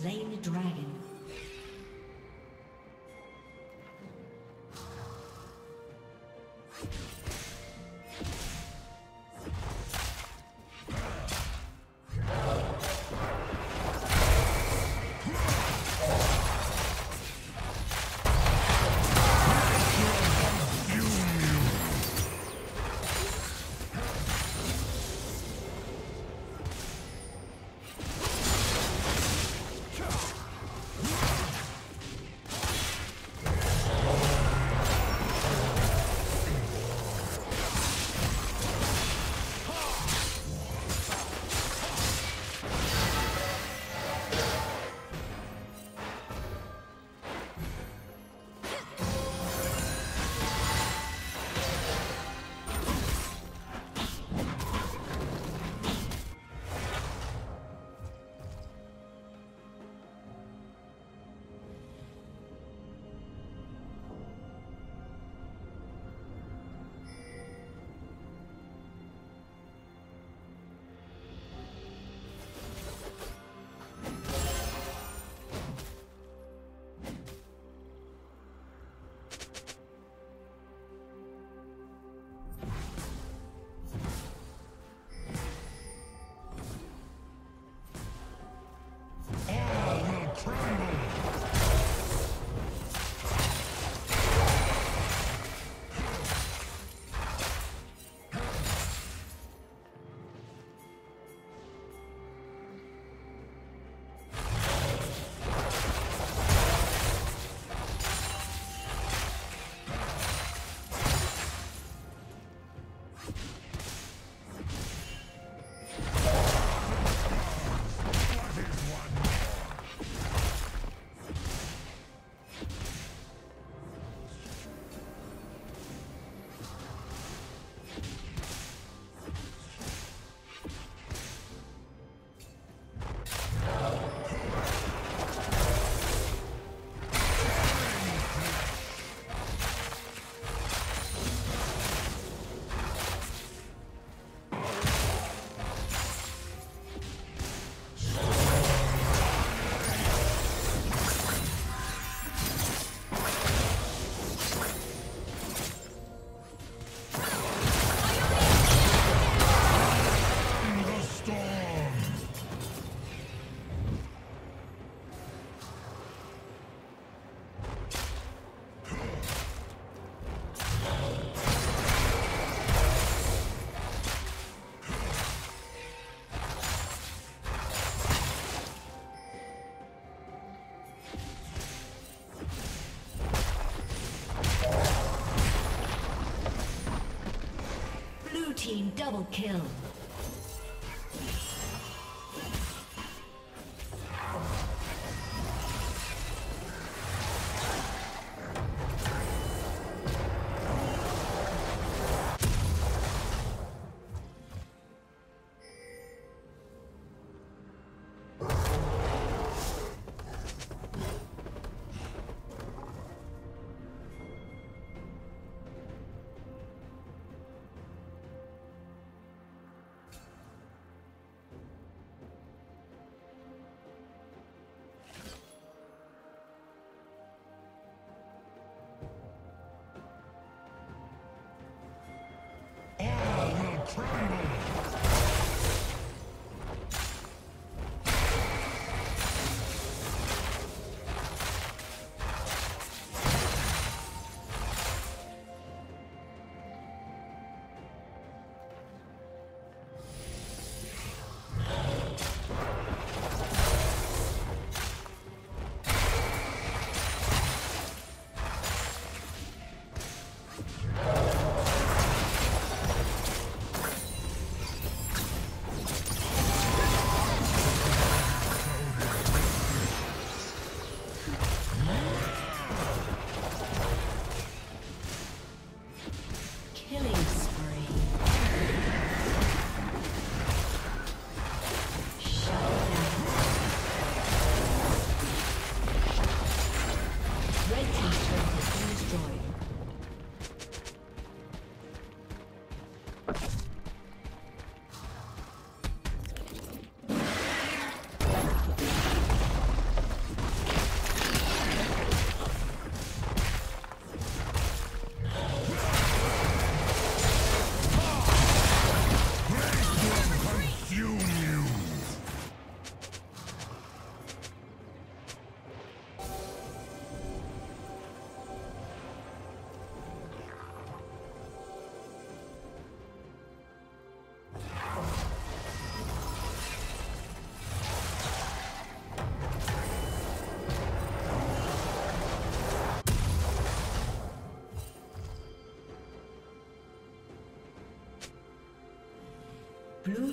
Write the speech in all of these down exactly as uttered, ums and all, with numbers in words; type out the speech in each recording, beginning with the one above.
slain the dragon. Team double kill. Blue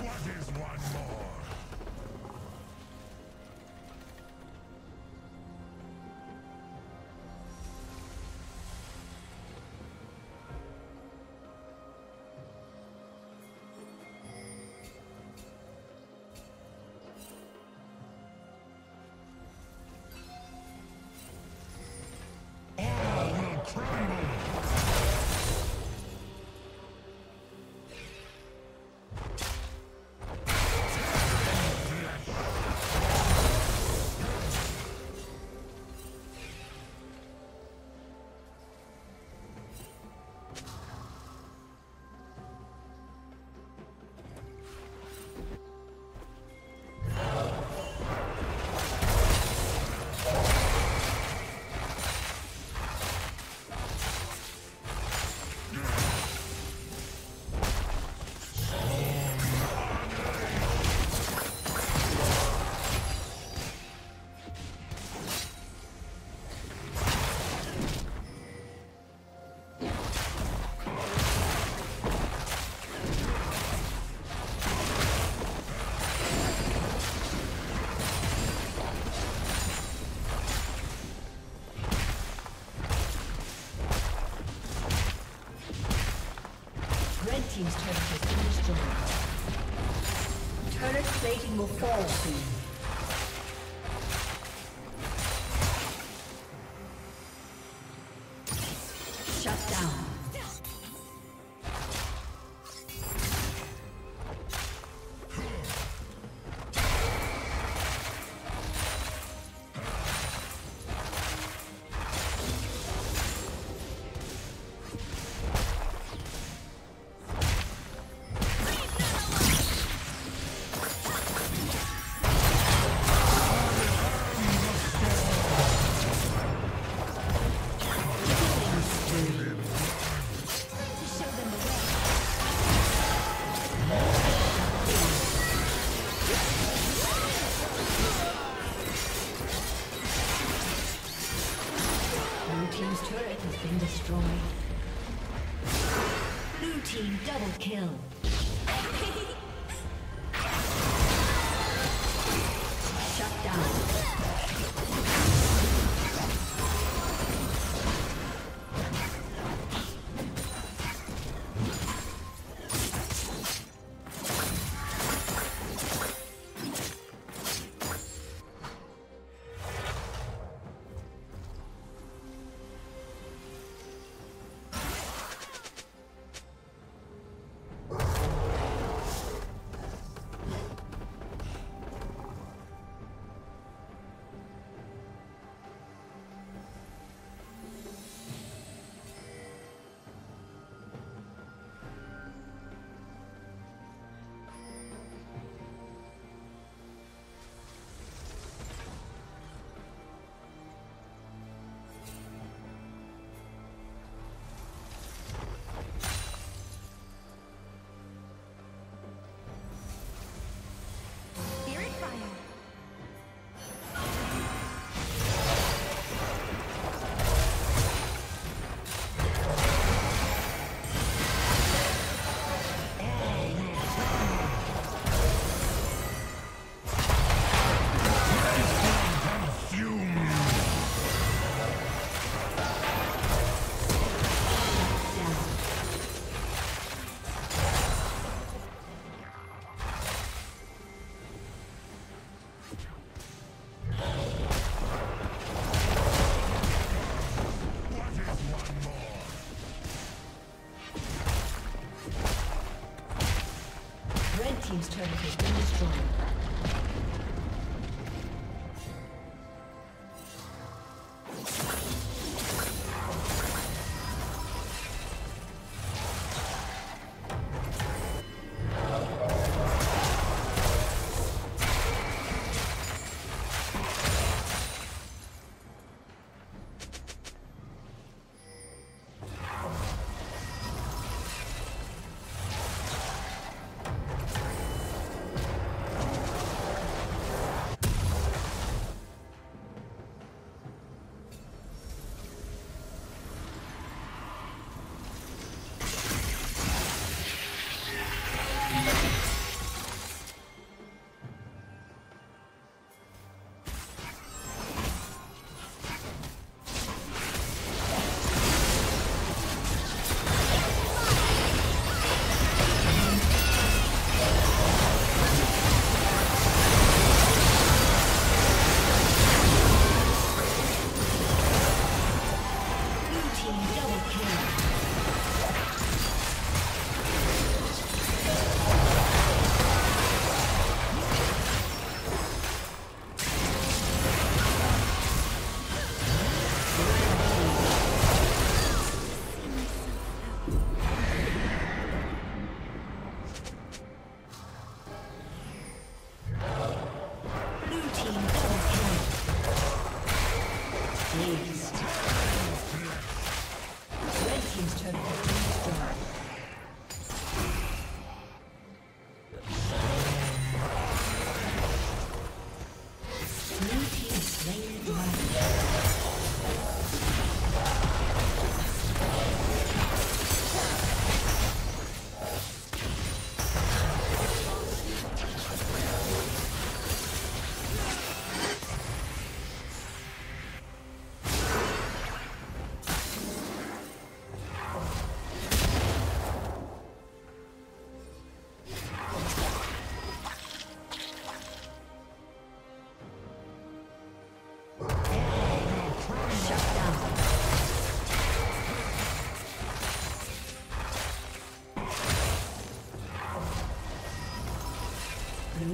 What is one more? Team's turret has been destroyed. Turret plating will fall soon. Kill. Shut down. Team's turret has been destroyed. Blue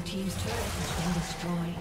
team's turret has been destroyed.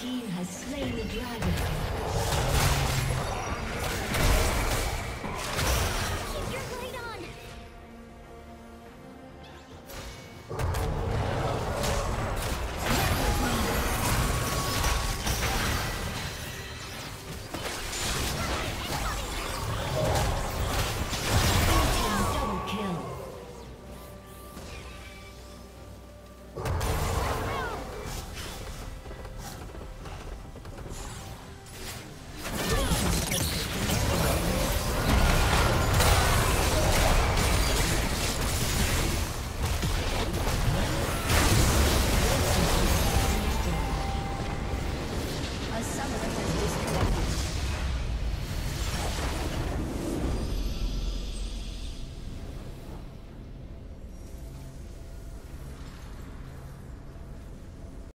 team has slain the dragon.